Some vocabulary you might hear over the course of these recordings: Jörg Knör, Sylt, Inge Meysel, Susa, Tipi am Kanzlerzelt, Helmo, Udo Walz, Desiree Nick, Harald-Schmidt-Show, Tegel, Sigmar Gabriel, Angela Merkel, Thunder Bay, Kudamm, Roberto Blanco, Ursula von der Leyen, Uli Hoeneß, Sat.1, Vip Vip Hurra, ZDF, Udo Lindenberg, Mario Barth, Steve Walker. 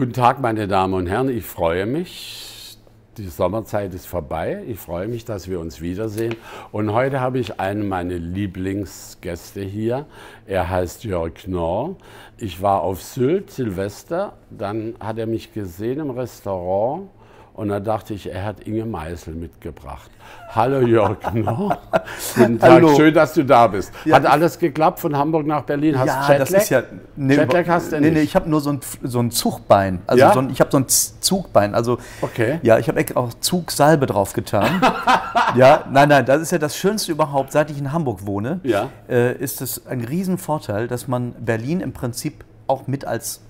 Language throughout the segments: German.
Guten Tag, meine Damen und Herren. Ich freue mich, die Sommerzeit ist vorbei. Ich freue mich, dass wir uns wiedersehen. Und heute habe ich einen meiner Lieblingsgäste hier. Er heißt Jörg Knör. Ich war auf Sylt, Silvester. Dann hat er mich gesehen im Restaurant. Und da dachte ich, er hat Inge Meysel mitgebracht. Hallo Jörg Knör. Guten Tag, hallo. Schön, dass du da bist. Ja, hat alles geklappt von Hamburg nach Berlin? Hast ja, Jetlag? Das ist ja, nee, Jetlag hast du nicht? Nee, ich habe nur so ein Zugbein. Also ja? Ich habe so ein Zugbein. Also, okay. Ja, ich habe auch Zugsalbe drauf getan. Ja, nein, das ist ja das Schönste überhaupt. Seit ich in Hamburg wohne, ja, ist es ein Riesenvorteil, dass man Berlin im Prinzip auch mit als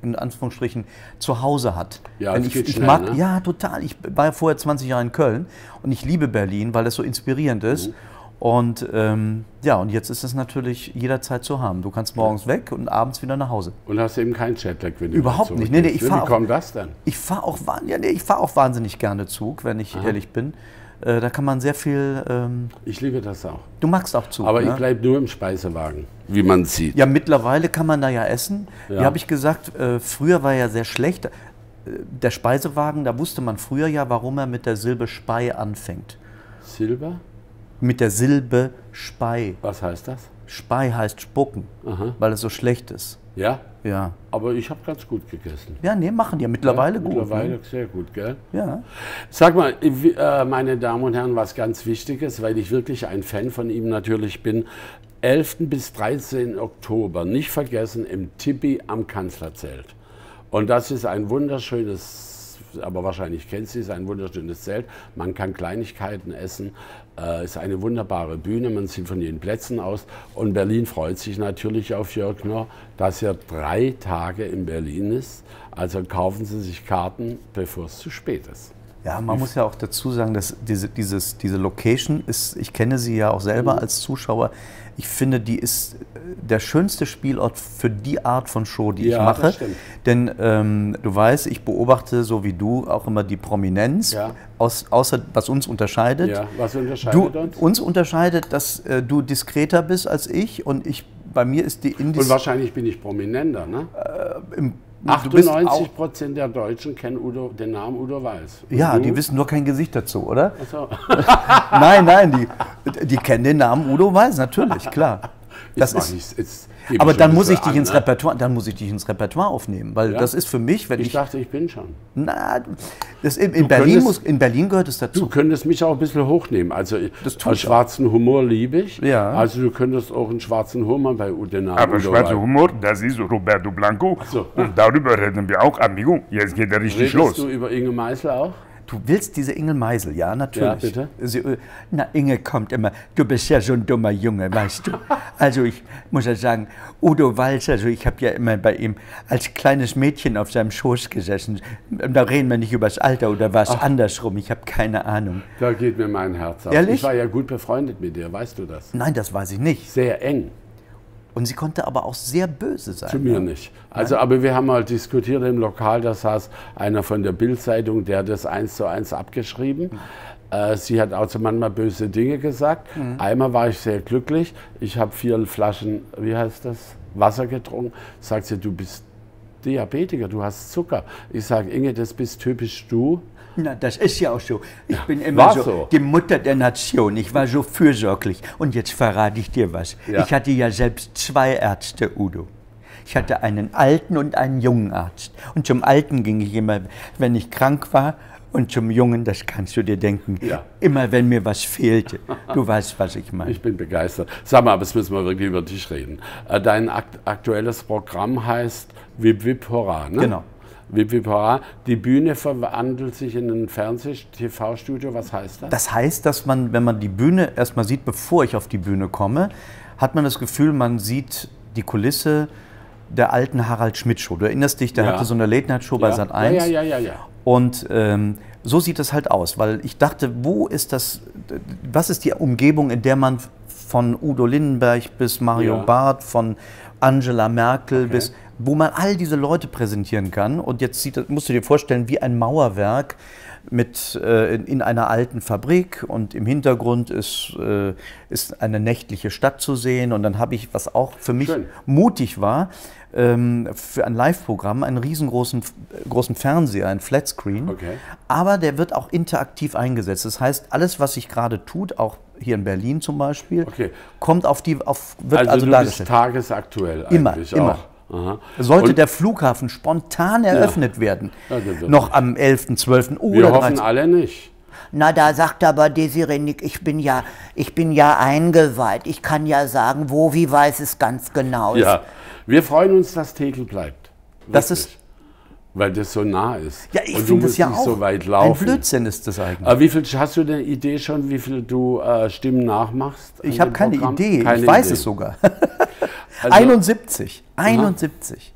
in Anführungsstrichen zu Hause hat. Ja, ich mag, ne? Ja, total. Ich war vorher 20 Jahre in Köln und ich liebe Berlin, weil das so inspirierend ist. Mhm. Und ja, und jetzt ist es natürlich jederzeit zu haben. Du kannst morgens weg und abends wieder nach Hause. Und hast eben keinen Jetlag, wenn du überhaupt nicht. Nee, ich fahr auch, wie kommt das denn? Ich fahre auch, ja, nee, fahr auch wahnsinnig gerne Zug, wenn ich ehrlich bin. Da kann man sehr viel... ich liebe das auch. Du magst auch Zug. Aber ne? Ich bleibe nur im Speisewagen, wie man sieht. Ja, mittlerweile kann man da ja essen. Ja. Wie habe ich gesagt, früher war ja sehr schlecht. Der Speisewagen, da wusste man früher ja, warum er mit der Silbe Spei anfängt. Silber? Mit der Silbe Spei. Was heißt das? Spei heißt spucken, aha, weil es so schlecht ist. Ja? Ja. Aber ich habe ganz gut gegessen. Ja, nee, machen die ja mittlerweile ja, gut. Mittlerweile ne? Sehr gut, gell? Ja. Sag mal, meine Damen und Herren, was ganz Wichtiges, weil ich wirklich ein Fan von ihm natürlich bin. 11. bis 13. Oktober, nicht vergessen, im Tipi am Kanzlerzelt. Und das ist ein wunderschönes, aber wahrscheinlich kennst du es, ein wunderschönes Zelt. Man kann Kleinigkeiten essen. Ist eine wunderbare Bühne, man sieht von den Plätzen aus. Und Berlin freut sich natürlich auf Jörg Knör, dass er 3 Tage in Berlin ist. Also kaufen Sie sich Karten, bevor es zu spät ist. Ja, man muss ja auch dazu sagen, dass diese Location ist, ich kenne sie ja auch selber als Zuschauer, ich finde, die ist der schönste Spielort für die Art von Show, die ja, ich mache. Das stimmt. Denn du weißt, ich beobachte, so wie du, auch immer die Prominenz, ja, außer was uns unterscheidet. Ja, was unterscheidet uns? Uns unterscheidet, dass du diskreter bist als ich und bei mir ist die Indis... Und wahrscheinlich bin ich prominenter, ne? 98% der Deutschen kennen den Namen Udo Walz. Und ja, du? Die wissen nur kein Gesicht dazu, oder? Ach so. Nein, die kennen den Namen Udo Walz, natürlich, klar. Das ist, aber dann muss ich dich ins Repertoire, aufnehmen, weil ja, das ist für mich, wenn ich... Ich dachte, ich bin schon. Na, das in Berlin gehört es dazu. Du könntest mich auch ein bisschen hochnehmen. Also schwarzen Humor liebe ich. Ja. Also du könntest auch einen schwarzen Humor bei Udo. Aber schwarzer Humor, das ist Roberto Blanco. So. Und darüber reden wir auch, amigo. Jetzt geht er richtig los. Redest du über Inge Meysel auch? Du willst diese Inge Meysel, ja, natürlich. Ja, bitte? Na, Inge kommt immer, du bist ja so ein dummer Junge, weißt du. Also ich muss ja sagen, Udo Walz, also ich habe ja immer bei ihm als kleines Mädchen auf seinem Schoß gesessen. Da reden wir nicht über das Alter oder war es andersrum, ich habe keine Ahnung. Da geht mir mein Herz auf. Ehrlich? Ich war ja gut befreundet mit dir, weißt du das? Nein, das weiß ich nicht. Sehr eng. Und sie konnte aber auch sehr böse sein. Zu mir nicht. Also, nein? Aber wir haben mal diskutiert im Lokal, da saß einer von der Bild-Zeitung, der hat das 1:1 abgeschrieben. Sie hat auch so manchmal böse Dinge gesagt. Mhm. Einmal war ich sehr glücklich. Ich habe 4 Flaschen, wie heißt das, Wasser getrunken. Sagt sie, du bist Diabetiker, du hast Zucker. Ich sage, Inge, das bist typisch du. Na, das ist ja auch so. Ich bin immer so die Mutter der Nation. Ich war so fürsorglich. Und jetzt verrate ich dir was. Ja. Ich hatte ja selbst 2 Ärzte, Udo. Ich hatte einen alten und einen jungen Arzt. Und zum Alten ging ich immer, wenn ich krank war. Und zum Jungen, das kannst du dir denken, ja, immer wenn mir was fehlte. Du weißt, was ich meine. Ich bin begeistert. Sag mal, aber jetzt müssen wir wirklich über dich reden. Dein aktuelles Programm heißt Vip Vip Hurra, ne? Genau. Vip Vip Hurra. Die Bühne verwandelt sich in ein Fernseh-TV-Studio. Was heißt das? Das heißt, dass man, wenn man die Bühne erstmal sieht, bevor ich auf die Bühne komme, hat man das Gefühl, man sieht die Kulisse der alten Harald-Schmidt-Show. Du erinnerst dich, der ja, hatte so eine Late-Night-Show ja, bei Sat.1. Ja. Und so sieht das halt aus, weil ich dachte, was ist die Umgebung, in der man von Udo Lindenberg bis Mario ja, Barth, von Angela Merkel bis wo man all diese Leute präsentieren kann. Und jetzt musst du dir vorstellen, wie ein Mauerwerk mit, in einer alten Fabrik, und im Hintergrund ist eine nächtliche Stadt zu sehen. Und dann habe ich, was auch für mich mutig war, für ein Live-Programm einen riesengroßen Fernseher, einen Flatscreen. Okay. Aber der wird auch interaktiv eingesetzt. Das heißt, alles, was sich gerade tut, auch hier in Berlin zum Beispiel, okay, kommt auf die, wird also dargestellt. Also du bist tagesaktuell eigentlich immer, auch. Immer. Aha. Sollte und der Flughafen spontan eröffnet werden, noch am 11., 12. Uhr. Wir hoffen 13. alle nicht. Na, da sagt aber Desiree Nick, ich bin ja eingeweiht, ich kann ja sagen, wo, wie, weiß es ganz genau. Ja, wir freuen uns, dass Tegel bleibt. Wirklich. Das ist... Weil das so nah ist. Ja, ich finde das ja auch so weit laufen. Ein Blödsinn ist das eigentlich. Aber wie viel, hast du eine Idee schon, wie viel du Stimmen nachmachst? Ich habe keine Idee, ich weiß es sogar. Also, 71. 71.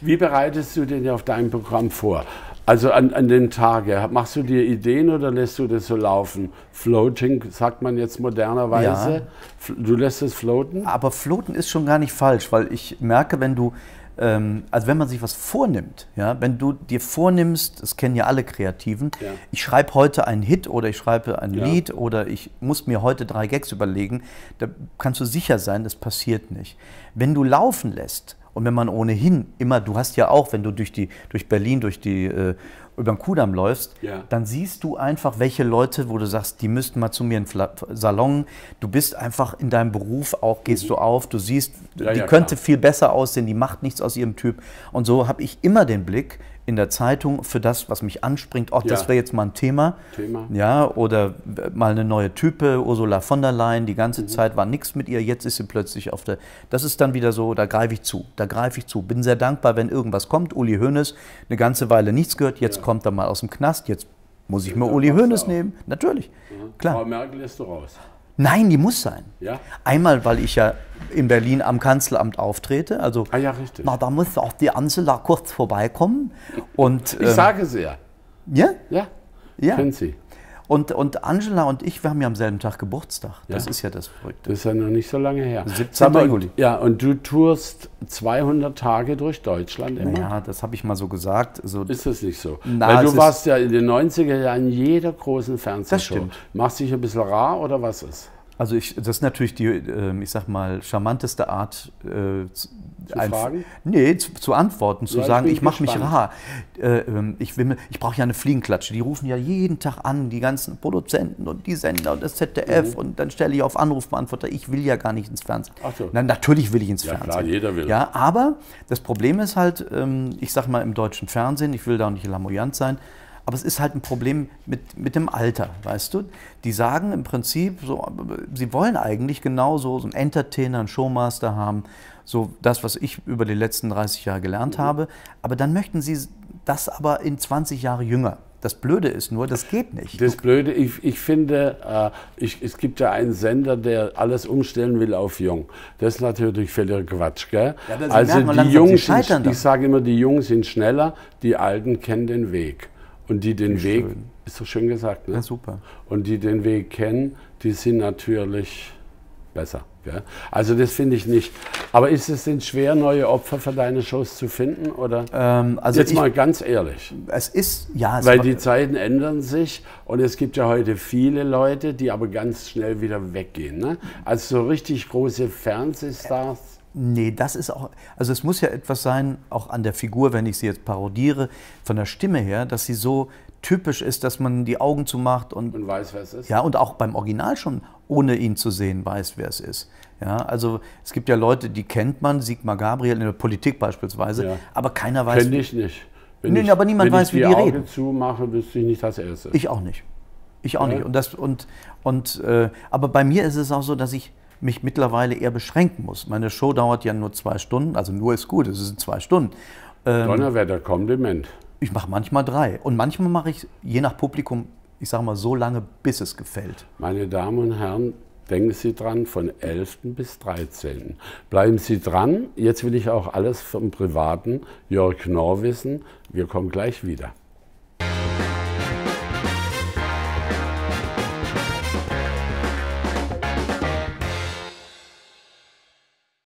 Na, wie bereitest du denn auf dein Programm vor? Also an den Tagen, machst du dir Ideen oder lässt du das so laufen? Floating, sagt man jetzt modernerweise. Ja. Du lässt es floaten? Aber floaten ist schon gar nicht falsch, weil ich merke, wenn du... Also wenn man sich was vornimmt, ja, wenn du dir vornimmst, das kennen ja alle Kreativen, ja, ich schreibe heute einen Hit oder ich schreibe ein Lied oder ich muss mir heute 3 Gags überlegen, da kannst du sicher sein, das passiert nicht. Wenn du laufen lässt und wenn man ohnehin immer, du hast ja auch, wenn du durch Berlin, über den Kudamm läufst, dann siehst du einfach, welche Leute, wo du sagst, die müssten mal zu mir in den Salon. Du bist einfach in deinem Beruf auch, gehst du auf, du siehst, die könnte viel besser aussehen, die macht nichts aus ihrem Typ. Und so habe ich immer den Blick in der Zeitung für das, was mich anspringt. Auch das wäre jetzt mal ein Thema. Ja, oder mal eine neue Type, Ursula von der Leyen, die ganze Zeit war nichts mit ihr, jetzt ist sie plötzlich auf der... Das ist dann wieder so, da greife ich zu, Bin sehr dankbar, wenn irgendwas kommt. Uli Hoeneß, eine ganze Weile nichts gehört, jetzt kommt er mal aus dem Knast, jetzt muss ich mir Uli Hoeneß nehmen. Natürlich, klar. Frau Merkel lässt du raus. Nein, die muss sein. Ja? Einmal, weil ich ja in Berlin am Kanzleramt auftrete. Also, ja, richtig. Na, da muss auch die Angela kurz vorbeikommen. Und, ich sage es ja. Ja? Ja, ja. Können Sie. Und Angela und ich, wir haben ja am selben Tag Geburtstag. Das ist ja das Verrückte. Das ist ja noch nicht so lange her. 17. Juli. Ja, und du tourst 200 Tage durch Deutschland immer? Ja, das habe ich mal so gesagt. So ist das nicht so? Na, weil du warst ja in den 90er Jahren in jeder großen Fernsehshow. Das stimmt. Machst dich ein bisschen rar oder was ist? Also das ist natürlich die, ich sag mal, charmanteste Art zu antworten, zu sagen, ich mache mich rar. Ich brauche ja eine Fliegenklatsche. Die rufen ja jeden Tag an, die ganzen Produzenten und die Sender und das ZDF. Und dann stelle ich auf Anrufbeantworter, ich will ja gar nicht ins Fernsehen. Ach so. Na, natürlich will ich ins Fernsehen. Klar, jeder will. Ja, aber das Problem ist halt, ich sag mal, im deutschen Fernsehen, ich will da auch nicht lamoyant sein, aber es ist halt ein Problem mit dem Alter, weißt du? Die sagen im Prinzip, so, sie wollen eigentlich genau so einen Entertainer, einen Showmaster haben, so das, was ich über die letzten 30 Jahre gelernt habe. Aber dann möchten sie das aber in 20 Jahre jünger. Das Blöde ist nur, das geht nicht. Das Blöde, ich finde, es gibt ja einen Sender, der alles umstellen will auf jung. Das ist natürlich völliger Quatsch, gell? Ja, also die Jungen, ich sage immer, die Jungen sind schneller, die Alten kennen den Weg. Und die den Weg, ist so schön gesagt, ne? Ja, super. Und die den Weg kennen, die sind natürlich besser. Gell? Also das finde ich nicht. Aber ist es denn schwer, neue Opfer für deine Shows zu finden? Oder? Also jetzt mal ganz ehrlich. Es ist, ja. Es weil die Zeiten ändern sich und es gibt ja heute viele Leute, die aber ganz schnell wieder weggehen. Ne? Also so richtig große Fernsehstars. Nee, das ist auch, also es muss ja etwas sein, auch an der Figur, wenn ich sie jetzt parodiere, von der Stimme her, dass sie so typisch ist, dass man die Augen zumacht und weiß, wer es ist. Ja, und auch beim Original schon, ohne ihn zu sehen, weiß, wer es ist. Ja, also es gibt ja Leute, die kennt man, Sigmar Gabriel in der Politik beispielsweise, aber keiner weiß. Kenn ich nicht. Nee, aber niemand weiß, wie die reden. Wenn ich die Augen zumache, wüsste ich nicht, dass er es ist. Ich auch nicht. Ich auch nicht. Und das, aber bei mir ist es auch so, dass ich mich mittlerweile eher beschränken muss. Meine Show dauert ja nur 2 Stunden, also nur ist gut, es sind 2 Stunden. Donnerwetter, Kompliment. Ich mache manchmal 3 und manchmal mache ich, je nach Publikum, ich sage mal so lange, bis es gefällt. Meine Damen und Herren, denken Sie dran, von 11. bis 13. Bleiben Sie dran, jetzt will ich auch alles vom Privaten Jörg Knör wissen, wir kommen gleich wieder.